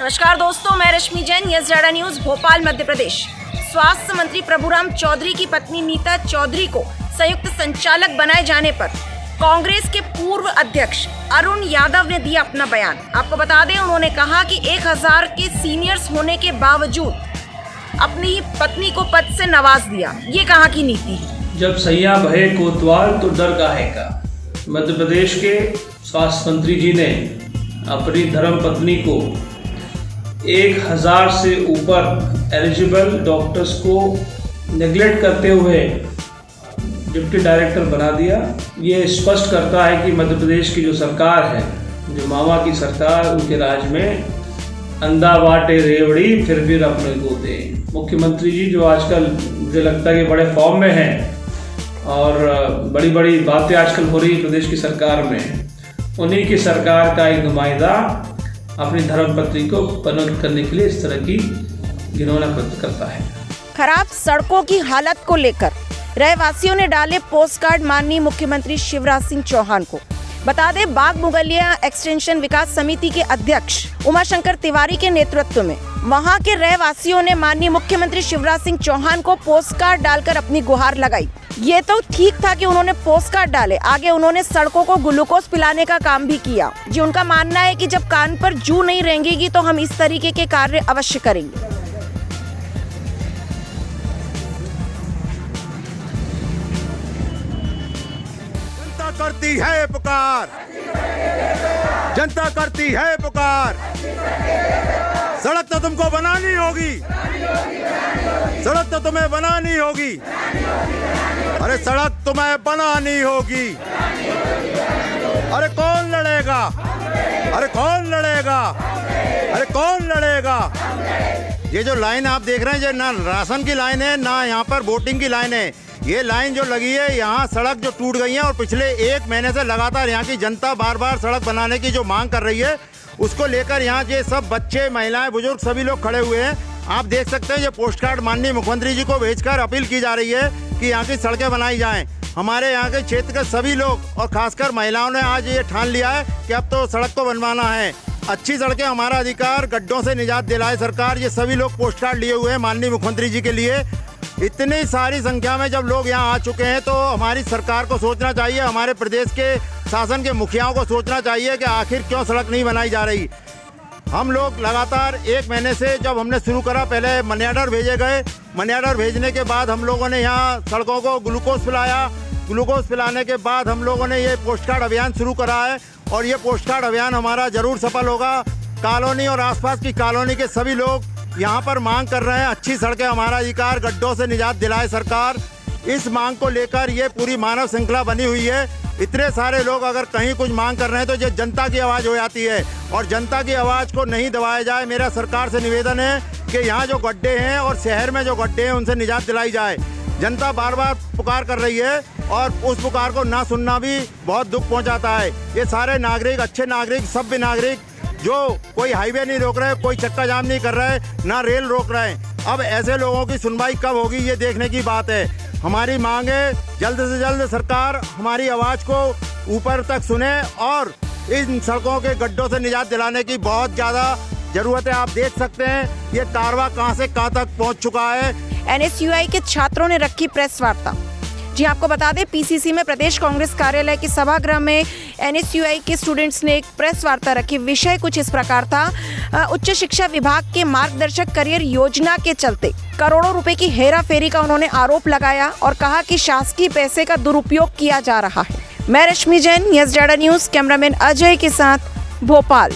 नमस्कार दोस्तों, मैं रश्मि जैन, यस ज़्यादा न्यूज़, भोपाल, मध्य प्रदेश। स्वास्थ्य मंत्री प्रभुराम चौधरी की पत्नी नीता चौधरी को संयुक्त संचालक बनाए जाने पर कांग्रेस के पूर्व अध्यक्ष अरुण यादव ने दिया अपना बयान। आपको बता दें, उन्होंने कहा कि 1000 के सीनियर्स होने के बावजूद अपनी ही पत्नी को पद से नवाज दिया। ये कहा कि नीति जब सैया भय कोतवाल तो डर काहे का। मध्य प्रदेश के स्वास्थ्य मंत्री जी ने अपनी धर्म पत्नी को 1000 से ऊपर एलिजिबल डॉक्टर्स को नेग्लेक्ट करते हुए डिप्टी डायरेक्टर बना दिया। ये स्पष्ट करता है कि मध्य प्रदेश की जो सरकार है, जो मामा की सरकार, उनके राज में अंधा बाटे रेवड़ी फिर अपने को दे। मुख्यमंत्री जी जो आजकल मुझे लगता है कि बड़े फॉर्म में हैं और बड़ी बड़ी बातें आजकल हो रही प्रदेश की सरकार में, उन्हीं की सरकार का एक नुमाइंदा अपनी धर्मपत्नी को पनप करने के लिए इस तरह की घिनौना कृत्य करता है। खराब सड़कों की हालत को लेकर रहवासियों ने डाले पोस्टकार्ड माननीय मुख्यमंत्री शिवराज सिंह चौहान को। बता दें, बाग मुगलिया एक्सटेंशन विकास समिति के अध्यक्ष उमाशंकर तिवारी के नेतृत्व में वहां के रहवासियों ने माननीय मुख्यमंत्री शिवराज सिंह चौहान को पोस्टकार्ड डालकर अपनी गुहार लगाई। ये तो ठीक था कि उन्होंने पोस्टकार्ड डाले, आगे उन्होंने सड़कों को ग्लूकोज पिलाने का काम भी किया। जी, उनका मानना है कि जब कान पर जू नहीं रेंगेगी तो हम इस तरीके के कार्य अवश्य करेंगे। जनता करती है पुकार, जनता करती है पुकार, सड़क तो तुमको बनानी होगी, सड़क तो तुम्हें बनानी होगी, अरे सड़क तुम्हें बनानी होगी, अरे कौन लड़ेगा, अरे कौन लड़ेगा, अरे कौन लड़ेगा। ये जो लाइन आप देख रहे हैं, ये ना राशन की लाइन है, ना यहाँ पर वोटिंग की लाइन है। ये लाइन जो लगी है, यहाँ सड़क जो टूट गई है और पिछले 1 महीने से लगातार यहाँ की जनता बार बार सड़क बनाने की जो मांग कर रही है, उसको लेकर यहाँ ये सब बच्चे, महिलाएं, बुजुर्ग सभी लोग खड़े हुए हैं। आप देख सकते हैं, ये पोस्टकार्ड माननीय मुख्यमंत्री जी को भेजकर अपील की जा रही है कि यहाँ की सड़कें बनाई जाएं। हमारे यहाँ के क्षेत्र के सभी लोग और खासकर महिलाओं ने आज ये ठान लिया है कि अब तो सड़क को बनवाना है। अच्छी सड़कें, हमारा अधिकार, गड्ढों से निजात दिलाए सरकार, ये सभी लोग पोस्टकार्ड लिए हुए हैं माननीय मुख्यमंत्री जी के लिए। इतनी सारी संख्या में जब लोग यहाँ आ चुके हैं तो हमारी सरकार को सोचना चाहिए, हमारे प्रदेश के शासन के मुखियाओं को सोचना चाहिए कि आखिर क्यों सड़क नहीं बनाई जा रही। हम लोग लगातार 1 महीने से, जब हमने शुरू करा, पहले मनी ऑर्डर भेजे गए, मनी ऑर्डर भेजने के बाद हम लोगों ने यहाँ सड़कों को ग्लूकोज पिलाया, ग्लूकोज पिलाने के बाद हम लोगों ने ये पोस्टकार्ड अभियान शुरू करा है और ये पोस्टकार्ड अभियान हमारा जरूर सफल होगा। कॉलोनी और आसपास की कॉलोनी के सभी लोग यहाँ पर मांग कर रहे हैं, अच्छी सड़कें, हमारा अधिकार, गड्ढों से निजात दिलाए सरकार। इस मांग को लेकर ये पूरी मानव श्रृंखला बनी हुई है। इतने सारे लोग अगर कहीं कुछ मांग कर रहे हैं तो ये जनता की आवाज़ हो जाती है और जनता की आवाज़ को नहीं दबाया जाए। मेरा सरकार से निवेदन है कि यहाँ जो गड्ढे हैं और शहर में जो गड्ढे हैं, उनसे निजात दिलाई जाए। जनता बार बार पुकार कर रही है और उस पुकार को ना सुनना भी बहुत दुख पहुँचाता है। ये सारे नागरिक, अच्छे नागरिक, सभ्य नागरिक, जो कोई हाईवे नहीं रोक रहे, कोई चक्का जाम नहीं कर रहे, ना रेल रोक रहे हैं, अब ऐसे लोगों की सुनवाई कब होगी, ये देखने की बात है। हमारी मांग है जल्द से जल्द सरकार हमारी आवाज़ को ऊपर तक सुने और इन सड़कों के गड्ढों से निजात दिलाने की बहुत ज़्यादा ज़रूरत है। आप देख सकते हैं ये कारवा कहाँ से कहाँ तक पहुँच चुका है। एनएसयूआई के छात्रों ने रखी प्रेस वार्ता। जी, आपको बता दें, पीसीसी में प्रदेश कांग्रेस कार्यालय के सभागृह में एनएसयूआई के स्टूडेंट्स ने एक प्रेस वार्ता रखी। विषय कुछ इस प्रकार था, उच्च शिक्षा विभाग के मार्गदर्शक करियर योजना के चलते करोड़ों रुपए की हेराफेरी का उन्होंने आरोप लगाया और कहा कि शासकीय पैसे का दुरुपयोग किया जा रहा है। मैं रश्मि जैन, यस ज़्यादा न्यूज़, कैमरामैन अजय के साथ, भोपाल।